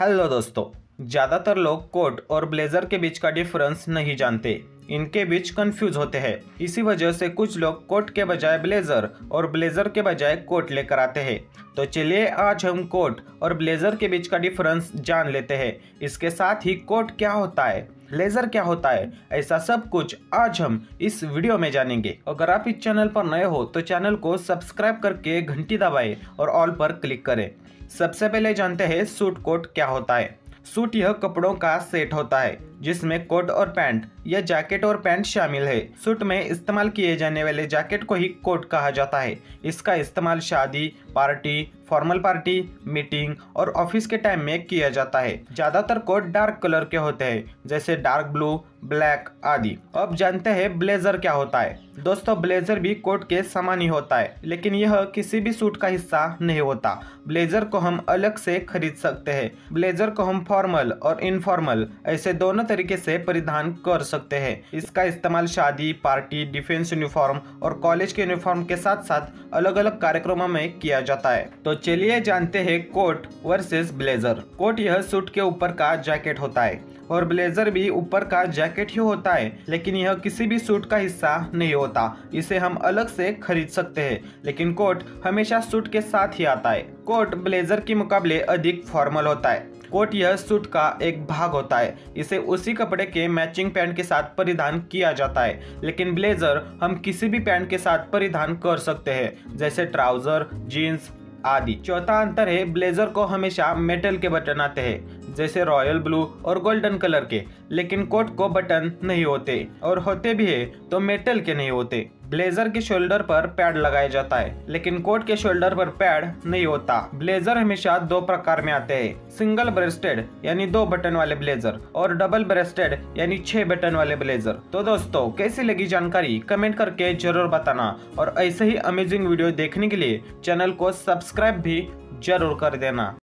Hello दोस्तों, ज़्यादातर लोग कोट और ब्लेजर के बीच का डिफरेंस नहीं जानते, इनके बीच कंफ्यूज होते हैं। इसी वजह से कुछ लोग कोट के बजाय ब्लेजर और ब्लेजर के बजाय कोट लेकर आते हैं। तो चलिए आज हम कोट और ब्लेजर के बीच का डिफरेंस जान लेते हैं। इसके साथ ही कोट क्या होता है, ब्लेजर क्या होता है, ऐसा सब कुछ आज हम इस वीडियो में जानेंगे। अगर आप इस चैनल पर नए हो तो चैनल को सब्सक्राइब करके घंटी दबाएं और ऑल पर क्लिक करें। सबसे पहले जानते हैं सूट कोट क्या होता है। सूट यह कपड़ों का सेट होता है जिसमें कोट और पैंट या जैकेट और पैंट शामिल है। सूट में इस्तेमाल किए जाने वाले जैकेट को ही कोट कहा जाता है। इसका इस्तेमाल शादी पार्टी, फॉर्मल पार्टी, मीटिंग और ऑफिस के टाइम में किया जाता है। ज्यादातर कोट डार्क कलर के होते हैं, जैसे डार्क ब्लू, ब्लैक आदि। अब जानते हैं ब्लेजर क्या होता है। दोस्तों, ब्लेजर भी कोट के समान ही होता है, लेकिन यह किसी भी सूट का हिस्सा नहीं होता। ब्लेजर को हम अलग से खरीद सकते हैं। ब्लेजर को हम फॉर्मल और इनफॉर्मल ऐसे दोनों तरीके से परिधान कर सकते हैं। इसका इस्तेमाल शादी, पार्टी, डिफेंस यूनिफॉर्म और कॉलेज के यूनिफॉर्म के साथ साथ अलग अलग कार्यक्रमों में किया जाता है। तो चलिए जानते हैं कोट वर्सेस ब्लेजर। कोट यह सूट के ऊपर का जैकेट होता है और ब्लेजर भी ऊपर का जैकेट ही होता है, लेकिन यह किसी भी सूट का हिस्सा नहीं होता। इसे हम अलग से खरीद सकते हैं, लेकिन कोट हमेशा सूट के साथ ही आता है। कोट ब्लेजर के मुकाबले अधिक फॉर्मल होता है। कोट यह सूट का एक भाग होता है। इसे उसी कपड़े के मैचिंग पैंट के साथ परिधान किया जाता है, लेकिन ब्लेजर हम किसी भी पैंट के साथ परिधान कर सकते हैं, जैसे ट्राउजर, जीन्स आदि। चौथा अंतर है, ब्लेजर को हमेशा मेटल के बटन आते हैं, जैसे रॉयल ब्लू और गोल्डन कलर के, लेकिन कोट को बटन नहीं होते, और होते भी है तो मेटल के नहीं होते। ब्लेजर के शोल्डर पर पैड लगाया जाता है, लेकिन कोट के शोल्डर पर पैड नहीं होता। ब्लेजर हमेशा दो प्रकार में आते हैं, सिंगल ब्रेस्टेड यानी 2 बटन वाले ब्लेजर और डबल ब्रेस्टेड यानी 6 बटन वाले ब्लेजर। तो दोस्तों, कैसी लगी जानकारी कमेंट करके जरूर बताना, और ऐसे ही अमेजिंग वीडियो देखने के लिए चैनल को सब्सक्राइब भी जरूर कर देना।